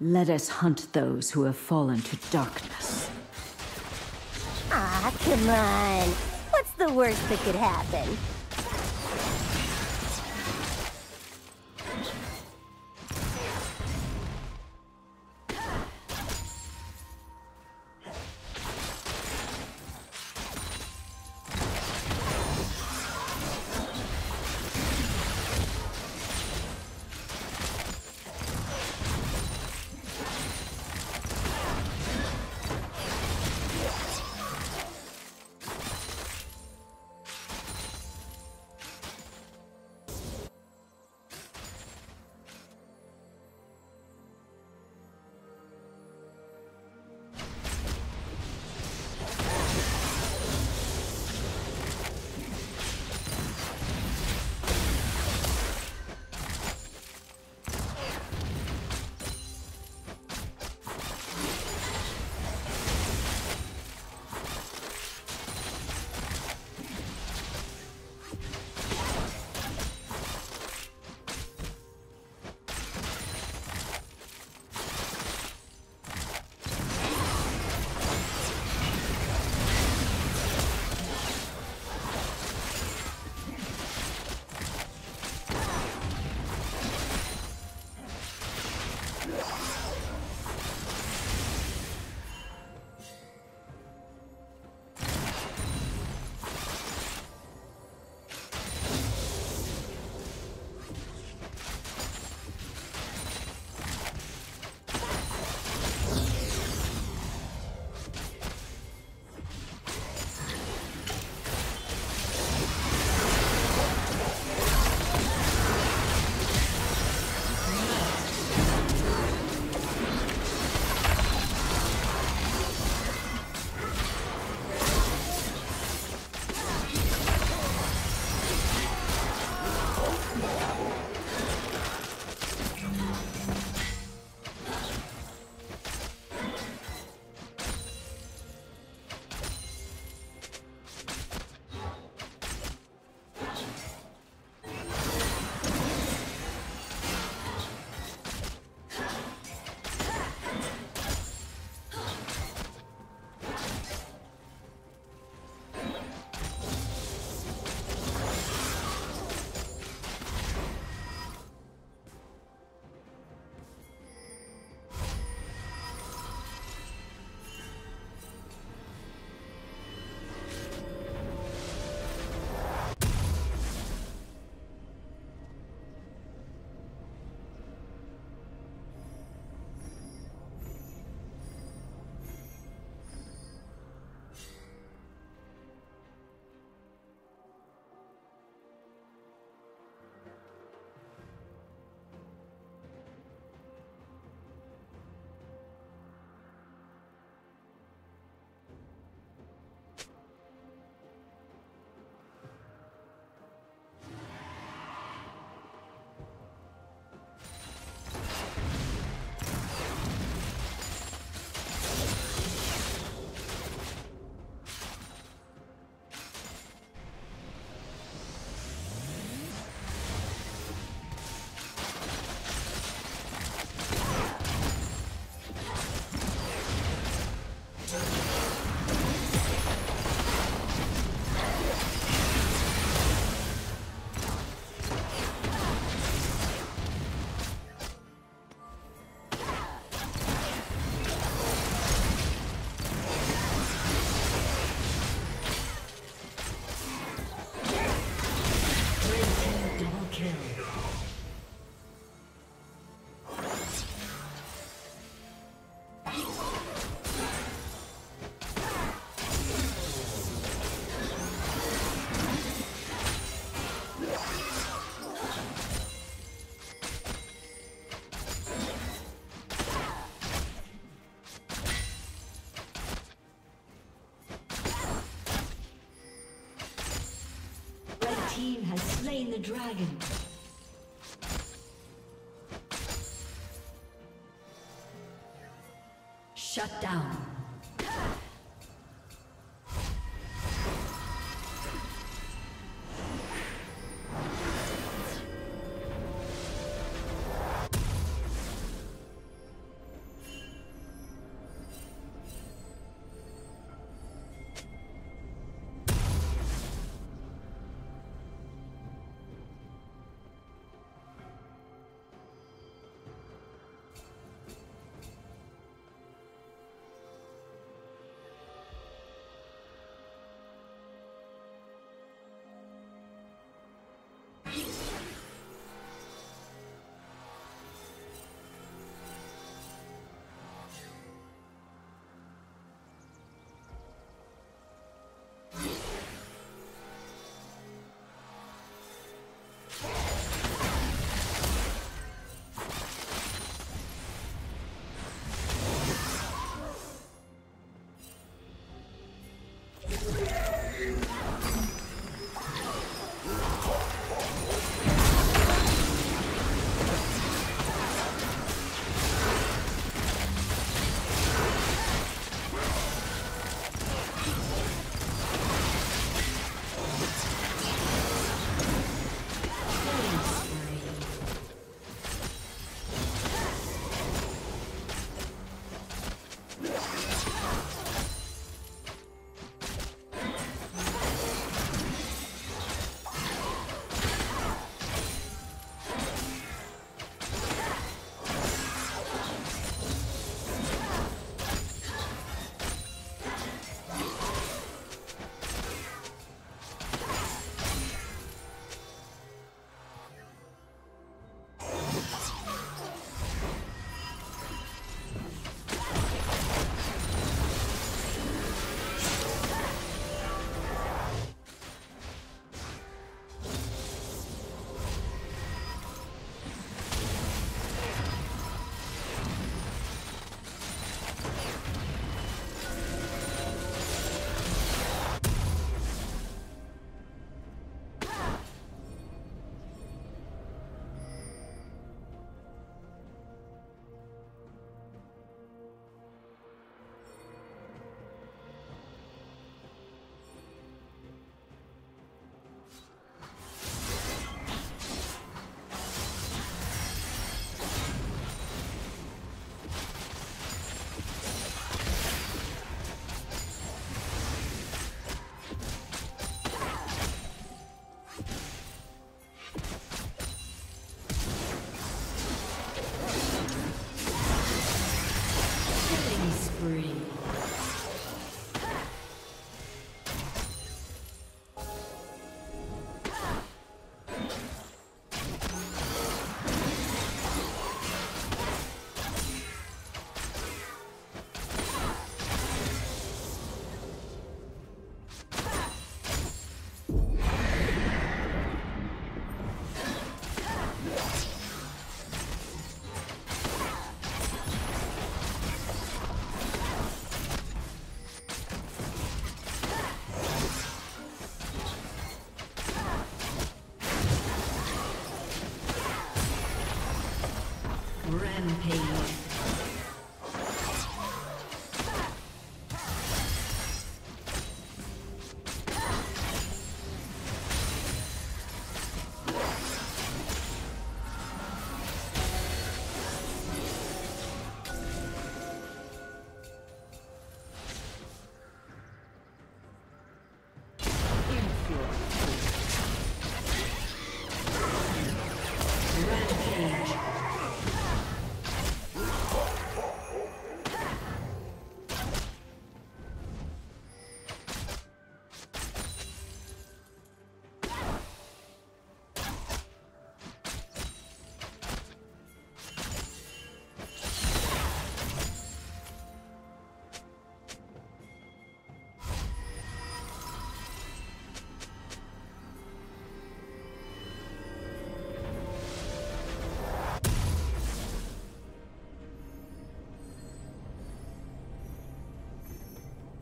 Let us hunt those who have fallen to darkness. Ah, come on. What's the worst that could happen? Team has slain the dragon. Shut down.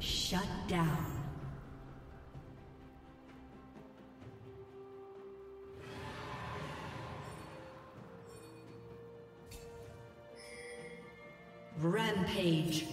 Shut down. Rampage.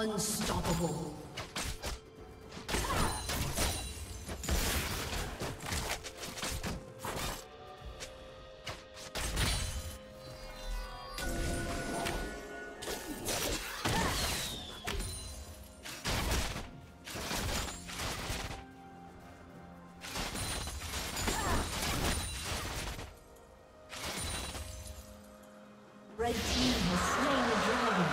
Unstoppable. Red team has slain the dragon.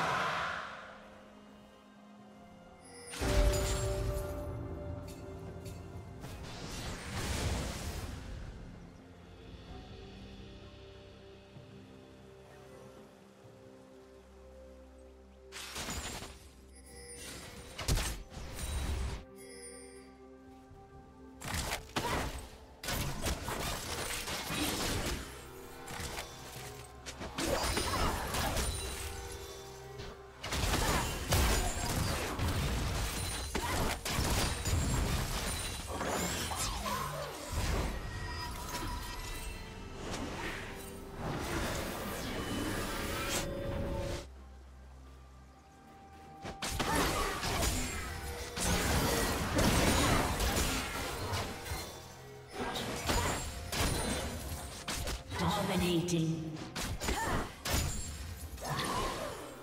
Dominating. Red's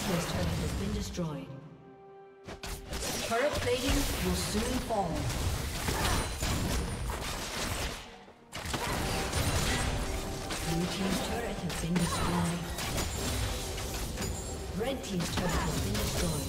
turret has been destroyed. Turret plating will soon fall. Blue team's turret has been destroyed. Red team's turret has been destroyed.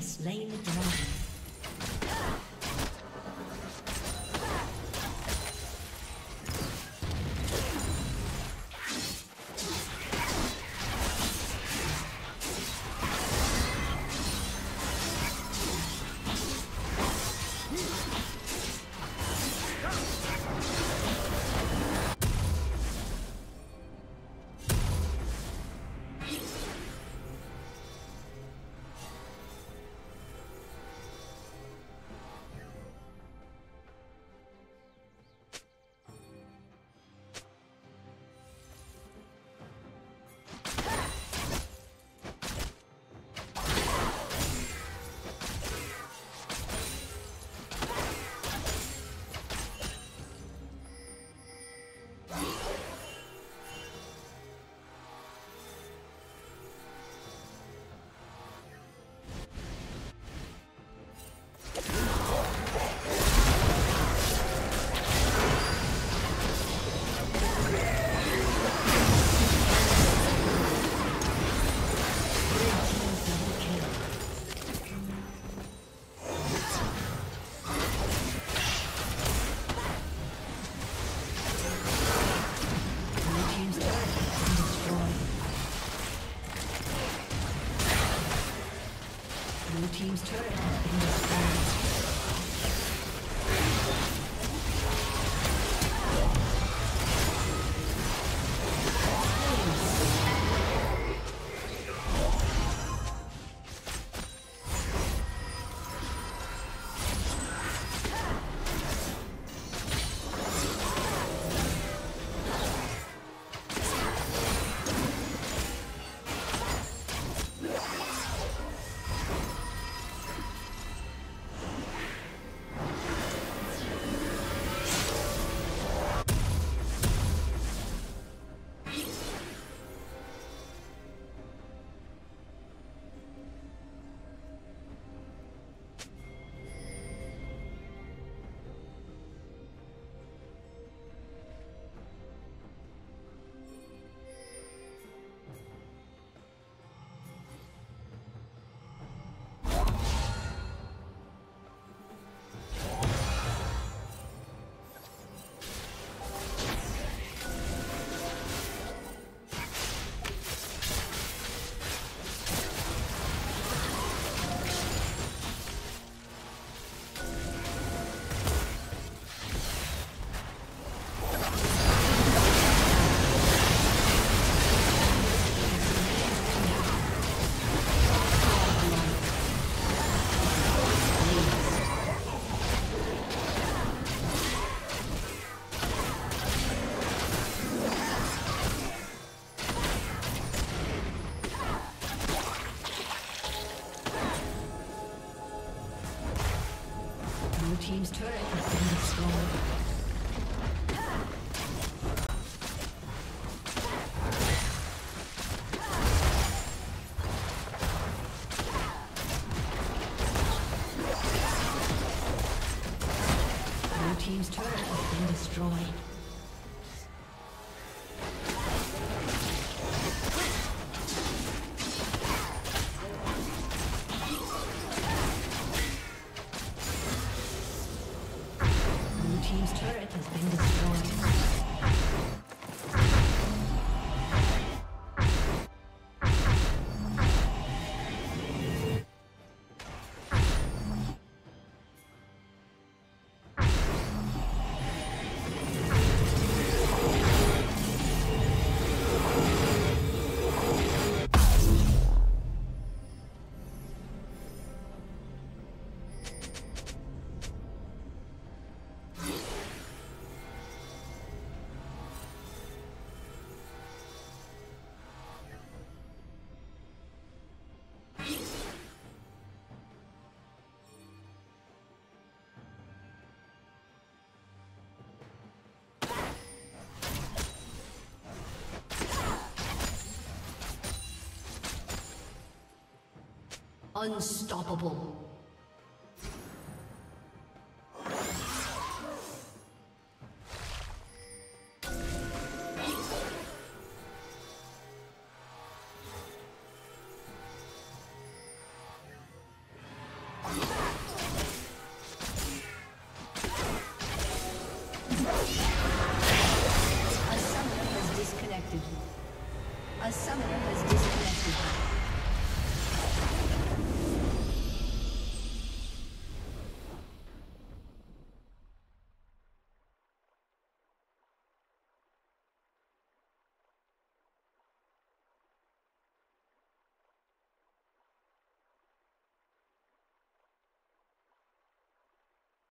Slain the dragon. Team's turret has been destroyed. Team's turret has been destroyed. Unstoppable. A summoner has disconnected.